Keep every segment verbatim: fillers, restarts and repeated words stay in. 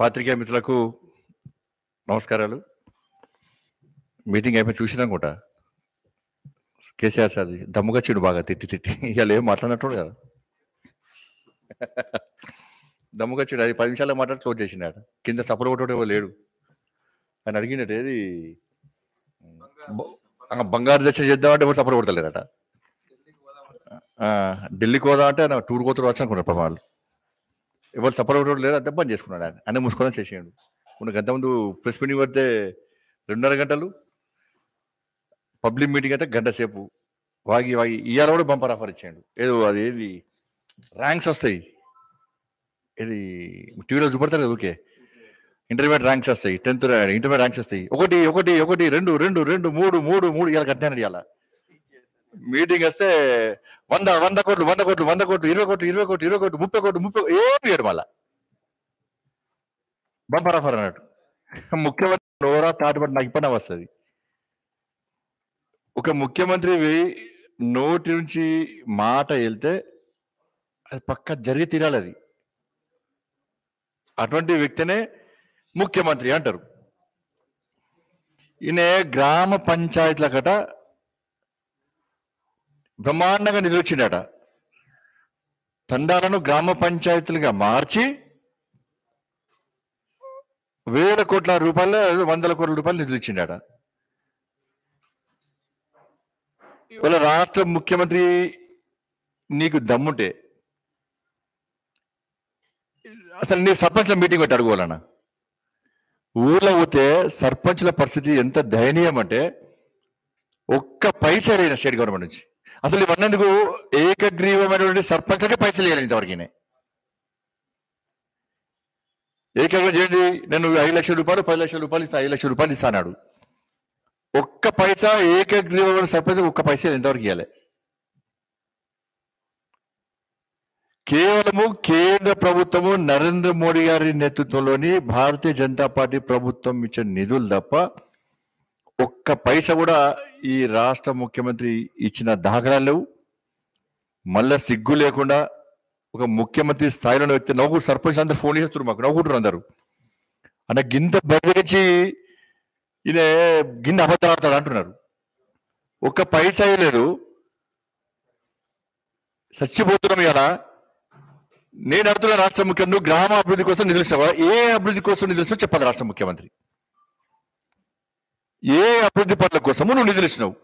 పాత్రికేయ మిత్రులకు నమస్కారాలు. మీటింగ్ అయిపోయి చూసినాం కూడా కేసీఆర్ సార్ దమ్ముగా చెడు బాగా తిట్టి తిట్టి ఇవాళ ఏం మాట్లాడినట్టు కదా, దమ్ముగా చెడు అది పది నిమిషాల్లో మాట్లాడి క్లోజ్ చేసినాడు. కింద సపోర్ట్ ఒకటో లేడు అని అడిగినట్టు, ఏది బంగారు దశ చేద్దామంటే ఎవరు సపోర్ట్ కొడతలేరట. ఢిల్లీకి పోదాం అంటే టూర్ కోతలు వచ్చి అనుకున్నారు పాపం వాళ్ళు. ఎవరు సపోర్ట్ కూడా లేరు, అంత పని చేసుకున్నాడు ఆయన, అన్నీ మూసుకొని చేసేయండు. ఉన్న గంటముందు ప్రెస్ మీటింగ్ పడితే రెండున్నర గంటలు, పబ్లిక్ మీటింగ్ అయితే గంట సేపు వాగి వాగి ఇవాళ కూడా బంపర్ ఆఫర్ ఇచ్చేయండు. ఏదో అది ఏది ర్యాంక్స్ వస్తాయి, ఇది టీవీలో చూపడతారు కదా, ఓకే ఇంటర్మీడియట్ ర్యాంక్స్ వస్తాయి, టెన్త్ ఇంటర్మీడియట్ ర్యాంక్స్ వస్తాయి, ఒకటి ఒకటి ఒకటి రెండు రెండు రెండు మూడు మూడు మూడు ఇవాళ కట్టినాడు. ఇవాళ మీటింగ్ వస్తే వంద వంద కోట్లు వంద కోట్లు వంద కోట్లు ఇరవై కోట్లు ఇరవై కోట్లు ఇరవై కోట్లు ముప్పై కోట్లు ముప్పై ఏమి ఏడు మళ్ళా బంపర్ ఆఫర్ అన్నట్టు. ముఖ్యమంత్రి ఓరా తాటుబడి నాకు ఇబ్బంది వస్తుంది. ఒక ముఖ్యమంత్రి నోటి నుంచి మాట వెళ్తే అది పక్కా జరిగి తీరాలి. అది అటువంటి వ్యక్తినే ముఖ్యమంత్రి అంటారు. ఈయన గ్రామ పంచాయతీల గట బ్రహ్మాండంగా నిలిచిండట. తండాలను గ్రామ పంచాయతీలుగా మార్చి వేల కోట్ల రూపాయలు వందల కోట్ల రూపాయలు నిధులిచ్చిండట. ఇవాళ రాష్ట్ర ముఖ్యమంత్రి నీకు దమ్ముంటే అసలు నీ సర్పంచ్ల మీటింగ్ పెట్టి అడుగువాలన్నా. ఊర్లో పోతే సర్పంచ్ల పరిస్థితి ఎంత దయనీయం అంటే ఒక్క పైసా లేని స్టేట్ గవర్నమెంట్ నుంచి. అసలు ఇవన్నందుకు ఏకగ్రీవమైనటువంటి సర్పంచ్లకే పైసలు వేయాలి ఇంతవరకునే. ఏకగ్రీవం చేయండి, నేను ఐదు లక్షల రూపాయలు పది లక్షల రూపాయలు ఇస్తా ఐదు లక్షల రూపాయలు ఇస్తాడు. ఒక్క పైసా ఏకగ్రీవమైన సర్పంచ్ ఒక్క పైసా ఎంతవరకు ఇవ్వాలి. కేవలము కేంద్ర ప్రభుత్వము నరేంద్ర మోడీ గారి నేతృత్వంలోని భారతీయ జనతా పార్టీ ప్రభుత్వం ఇచ్చే నిధులు తప్ప ఒక్క పైస కూడా ఈ రాష్ట్ర ముఖ్యమంత్రి ఇచ్చిన దాఖలాలు లేవు. మళ్ళా సిగ్గు లేకుండా ఒక ముఖ్యమంత్రి స్థాయిలో వ్యక్తి నవ్వుకు సర్పంచ్ అందరూ ఫోన్ చేస్తున్నారు, మాకు నవ్వుకుంటారు అందరు అన్న గింత బయటకొచ్చి ఈయన గిన్నె అబద్ధాలు ఆడతాడు అంటున్నారు. ఒక్క పైస లేదు, చచ్చిపోతున్నాం. ఇలా నేను అడుగుతున్న రాష్ట్ర ముఖ్యమంత్రి గ్రామ అభివృద్ధి కోసం నిధులు, ఏ అభివృద్ధి కోసం నిధులు చెప్పాలి రాష్ట్ర ముఖ్యమంత్రి, ఏ అభివృద్ధి పనుల కోసము నువ్వు నిధులు ఇచ్చినావు.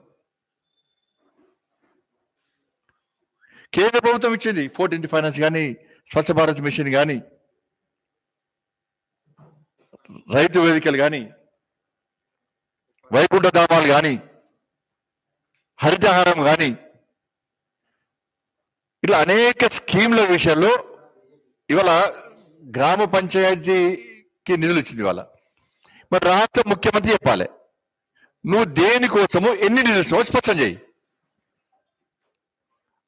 కేంద్ర ప్రభుత్వం ఇచ్చింది ఫోర్త్ ఇంటి ఫైనాన్స్ కానీ, స్వచ్ఛ భారత్ మిషన్ కానీ, రైతు వేదికలు కానీ, వైకుంఠ ధామాలు కానీ, హరితహారం కానీ, ఇట్లా అనేక స్కీమ్ల విషయాల్లో ఇవాళ గ్రామ పంచాయతీకి నిధులు ఇచ్చింది. ఇవాళ మరి రాష్ట్ర ముఖ్యమంత్రి చెప్పాలి నువ్వు దేనికోసము ఎన్ని నిధులు ఇచ్చినావు స్పష్టం చేయి.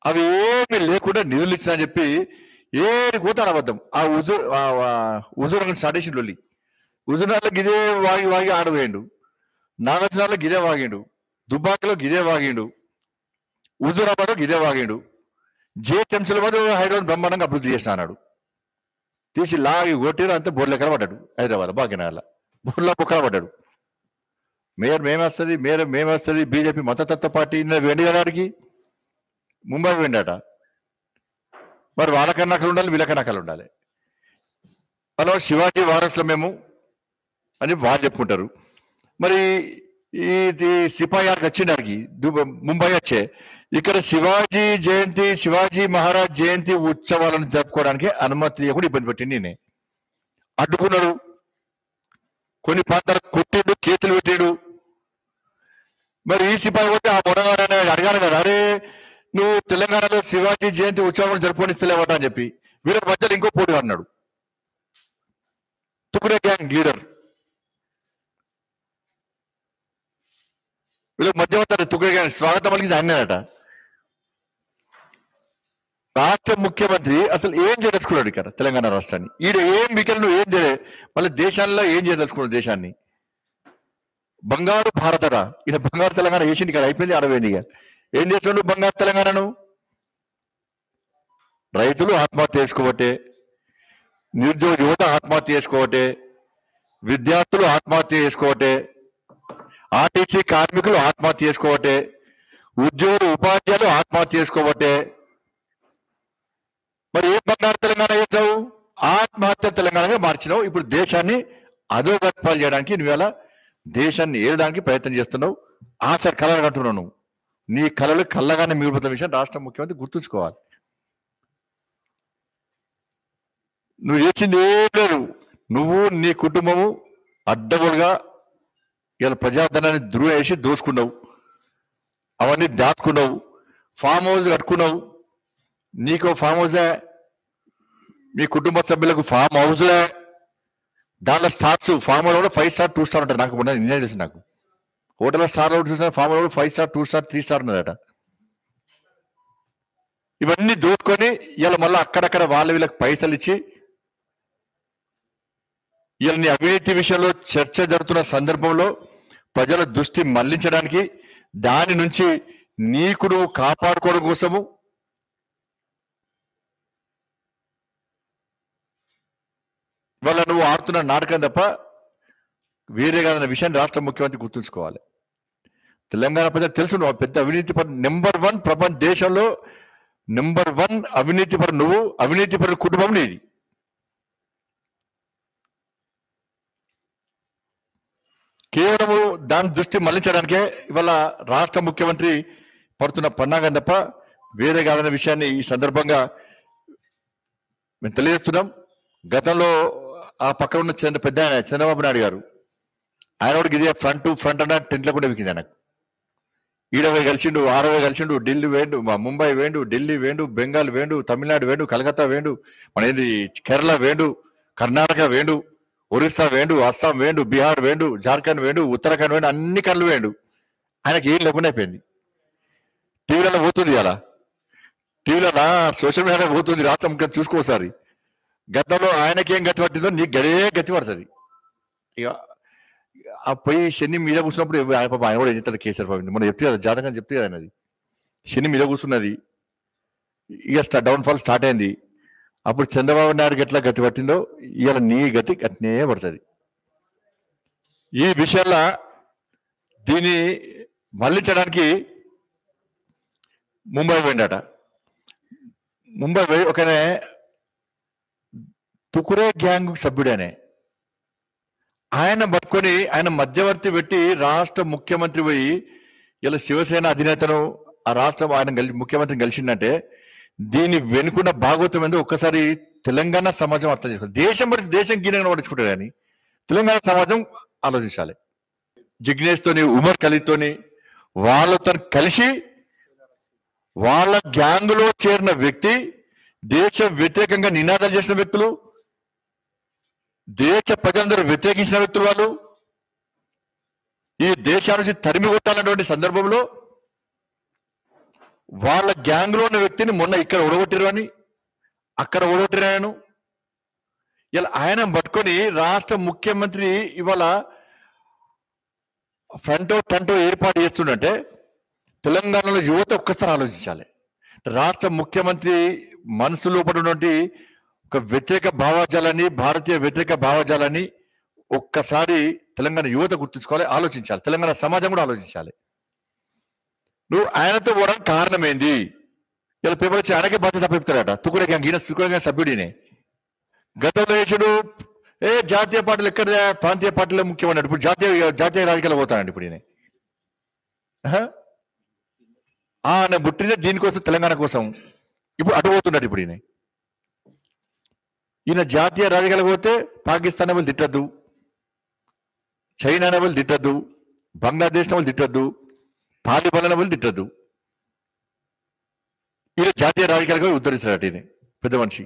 అవి ఏమి లేకుండా నిధులు ఇచ్చినా అని చెప్పి ఏది కూతాను అబద్ధం. ఆ ఉజు ఉజురాన్ని స్టార్ట్ చేసిండు వెళ్ళి ఉజురాల్లో గిదే వాగి వాగి ఆడబోయిండు, నాగచనాల్లో గిదే వాగిండు, దుబ్బాకలో గిదే వాగిండు, హుజూరాబాద్లో గిదే వాగిండు. జిహెచ్ఎంసీల మీద హైదరాబాద్ బ్రహ్మాండంగా అభివృద్ధి చేసిన అన్నాడు, తీసి లాగి కొట్టిరు అంతా బోర్ల ఎక్కడ పడ్డాడు. హైదరాబాద్ భాగ్యనగర్లో బోర్ల పొక్కల పడ్డాడు. మేయర్ మేమేస్తుంది మేయర్ మేమేస్తుంది బీజేపీ మతతత్వ పార్టీ వెండి గలాడికి ముంబై వెండట. మరి వాళ్ళకన్నా అక్కడ ఉండాలి, వీళ్ళకన్నా అక్కడ ఉండాలి. వాళ్ళు శివాజీ వారసులు మేము అని వాళ్ళు చెప్పుకుంటారు. మరి ఇది సిపాయి ఆడికి వచ్చిండడికి ముంబై వచ్చే ఇక్కడ శివాజీ జయంతి శివాజీ మహారాజ్ జయంతి ఉత్సవాలను జరుపుకోవడానికి అనుమతి కూడా ఇబ్బంది పెట్టింది. నేనే అడ్డుకున్నాడు, కొన్ని ప్రాంతాలకు కొట్టిండు, కేసులు పెట్టాడు. మరి ఈ సిపాయి పోతే ఆ మొడగాడని అడగాలి కదా, అరే నువ్వు తెలంగాణలో శివాజీ జయంతి ఉత్సవం జరుపుకోనిస్తలేవట అని చెప్పి వీళ్ళ మధ్యలో ఇంకో పోటీ అన్నాడు. తుకుడే గ్యాంగ్ లీడర్ వీళ్ళకి మధ్య ఉంటారు. తుకుడే గ్యాంగ్ స్వాగతం పలికింది ఆయనట. రాష్ట్ర ముఖ్యమంత్రి అసలు ఏం చేయదలుచుకున్నాడు ఇక్కడ తెలంగాణ రాష్ట్రాన్ని? ఈడ ఏం మిగిలిన నువ్వు ఏం చేయలే, మళ్ళీ దేశాల్లో ఏం చేయదలుచుకున్నాడు? దేశాన్ని బంగారు భారతరా ఈయన బంగారు తెలంగాణ వేసింది ఇక్కడ, అయిపోయింది అరవైంది. ఇక ఏం చేస్తున్నాడు బంగారు తెలంగాణను? రైతులు ఆత్మహత్య చేసుకోబట్టే, నిరుద్యోగ యువత ఆత్మహత్య చేసుకోవటే, విద్యార్థులు ఆత్మహత్య చేసుకోవటే, ఆర్టీసీ కార్మికులు ఆత్మహత్య చేసుకోవటే, ఉద్యోగులు ఉపాధ్యాయులు ఆత్మహత్య చేసుకోవటే, మరి ఏ బంగారు తెలంగాణ చేసావు? ఆత్మహత్య తెలంగాణగా మార్చినావు. ఇప్పుడు దేశాన్ని అధోగత్పాలు చేయడానికి నువ్వు ఇలా దేశాన్ని ఏలడానికి ప్రయత్నం చేస్తున్నావు. ఆ సార్ కళలు అంటున్నావు, నువ్వు నీ కళలు కళ్ళగానే మిగిలిపోతున్న విషయం రాష్ట్ర ముఖ్యమంత్రి గుర్తుంచుకోవాలి. నువ్వు చేసింది ఏం లేదు. నువ్వు నీ కుటుంబము అడ్డగోలుగా ఇలా ప్రజాధనాన్ని ధృవ వేసి దోసుకున్నావు, అవన్నీ దాచుకున్నావు, ఫామ్ హౌస్ కట్టుకున్నావు. నీకు ఫామ్ హౌసే, మీ కుటుంబ సభ్యులకు ఫామ్ హౌస్లే, దాంట్లో స్టార్స్ ఫామ్ హౌస్ కూడా ఫైవ్ స్టార్ టూ స్టార్ ఉంటాయి. నాకు నేను తెలిసి నాకు హోటల్లో స్టార్లో చూసిన ఫామ్ హౌస్ కూడా five star two star three star ఉన్నదట. ఇవన్నీ దోచుకొని ఇలా మళ్ళీ అక్కడక్కడ వాళ్ళ వీళ్ళకి పైసలు ఇచ్చి ఇలా నీ అవినీతి విషయంలో చర్చ జరుగుతున్న సందర్భంలో ప్రజల దృష్టి మళ్లించడానికి, దాని నుంచి నీకు నువ్వు కాపాడుకోవడం కోసము ఇవాళ నువ్వు ఆడుతున్న నాటకం తప్ప వేరేగా అన్న విషయాన్ని రాష్ట్ర ముఖ్యమంత్రి గుర్తుంచుకోవాలి. తెలంగాణ ప్రజలు తెలుసు నువ్వు పెద్ద అవినీతి పర నెంబర్ వన్ ప్రపంచ దేశంలో నెంబర్ వన్ అవినీతి పరు నువ్వు, అవినీతి పరు కుటుంబం నీది. కేవలము దాని దృష్టి మళ్లించడానికే ఇవాళ రాష్ట్ర ముఖ్యమంత్రి పడుతున్న పన్నాగం తప్ప వేరే కాదన్న విషయాన్ని ఈ సందర్భంగా మేము తెలియజేస్తున్నాం. గతంలో ఆ పక్కన ఉన్న చంద్ర పెద్ద ఆయన చంద్రబాబు నాయుడు గారు, ఆయన కూడా ఇదే ఫ్రంట్ ఫ్రంట్ అన్న టెంట్లో కూడా వికింది. ఆయనకు ఈడవే కలిసిండు, ఆరవే కలిసిండు, ఢిల్లీ వేండు, ముంబై వేండు, ఢిల్లీ వేండు, బెంగాల్ వేండు, తమిళనాడు వేండు, కలకత్తా వేండు, మన ఇది కేరళ వేండు, కర్ణాటక వేండు, ఒరిస్సా వేండు, అస్సాం వేండు, బీహార్ వేండు, జార్ఖండ్ వేండు, ఉత్తరాఖండ్ వేండు, అన్ని కళ్ళు వేండు. ఆయనకి ఏం లేకుండా అయిపోయింది. టీవీలలో పోతుంది, అలా టీవీలలో సోషల్ మీడియాలో పోతుంది. రాష్ట్ర ముఖ్యమంత్రి చూసుకోసారి గతంలో ఆయనకేం గతి పట్టిందో నీకు గడే గతి పడుతుంది. ఇక ఆ పోయి శని మీద కూర్చున్నప్పుడు ఆయన పాప ఆయన కూడా ఏం చెప్తాడు, కేసీఆర్ పాప మనం చెప్తే కదా జాతకం చెప్తే కదా ఆయనది శని మీద కూర్చున్నది. ఇక స్టా డౌన్ఫాల్ స్టార్ట్ అయింది. అప్పుడు చంద్రబాబు నాయుడుకి ఎట్లా గతి పట్టిందో ఇవాళ నీ గతి అట్నే పడుతుంది. ఈ విషయాల్లో దీన్ని మళ్లించడానికి ముంబై పోయిందట. ముంబై పోయి ఒకనే తుకురే గ్యాంగ్ సభ్యుడనే ఆయన పట్టుకొని ఆయన మధ్యవర్తి పెట్టి రాష్ట్ర ముఖ్యమంత్రి పోయి ఇలా శివసేన అధినేతను ఆ రాష్ట్రం ఆయన కలిసి ముఖ్యమంత్రిని కలిసిందంటే దీని వెనుకున్న భాగోత్వం ఏందో ఒక్కసారి తెలంగాణ సమాజం అర్థం చేసుకోవాలి. దేశం పడి దేశం గీనంగా పట్టించుకుంటారు కానీ తెలంగాణ సమాజం ఆలోచించాలి. జిగ్నేష్తోని ఉమర్ ఖలీద్తోని వాళ్ళతో కలిసి వాళ్ళ గ్యాంగులో చేరిన వ్యక్తి, దేశ వ్యతిరేకంగా నినాదాలు చేసిన వ్యక్తులు, దేశ ప్రజలందరూ వ్యతిరేకించిన వ్యక్తులు, వాళ్ళు ఈ దేశాన్ని తరిమి కొట్టాలన్నటువంటి సందర్భంలో వాళ్ళ గ్యాంగ్లో ఉన్న వ్యక్తిని మొన్న ఇక్కడ ఓడగొట్టారు అని అక్కడ ఓడగొట్టారు ఆయనను. ఇలా ఆయన పట్టుకొని రాష్ట్ర ముఖ్యమంత్రి ఇవాళ ఫ్రంటో టంటో ఏర్పాటు చేస్తుందంటే తెలంగాణలో యువత ఒక్కసారి ఆలోచించాలి. రాష్ట్ర ముఖ్యమంత్రి మనసు లోపల ఉన్నటువంటి ఒక వ్యతిరేక భావజాలని, భారతీయ వ్యతిరేక భావజాలని ఒక్కసారి తెలంగాణ యువత గుర్తుంచుకోవాలి, ఆలోచించాలి. తెలంగాణ సమాజం కూడా ఆలోచించాలి. నువ్వు ఆయనతో పోవడానికి కారణమైంది ఇలా పేపర్ వచ్చి ఆయనకే బాధ్యత తప్పిస్తాడట. తుకుడే గ్యాంగ్ ఈయన తుకుడే గ్యాంగ్ సభ్యుడిని గతంలో వేసాడు. ఏ జాతీయ పార్టీలు ఎక్కడ ప్రాంతీయ పార్టీలో ముఖ్యమన్నాడు. ఇప్పుడు జాతీయ జాతీయ రాజకీయాలు పోతానండి ఇప్పుడు ఈయన. ఆయన పుట్టిందే దీనికోసం, తెలంగాణ కోసం. ఇప్పుడు అటు పోతున్నాడు. ఇప్పుడు ఈయన ఈయన జాతీయ రాజకీయాలు పోతే పాకిస్తాన్ వాళ్ళు తిట్టద్దు, చైనా వాళ్ళు తిట్టద్దు, బంగ్లాదేశ్ వాళ్ళు తిట్టద్దు, తాలిబాన్ వాళ్ళు తిట్టద్దు. ఈయన జాతీయ రాజకీయాలుగా ఉద్ధరిస్తాడు. ఈయన పెద్ద మనిషి.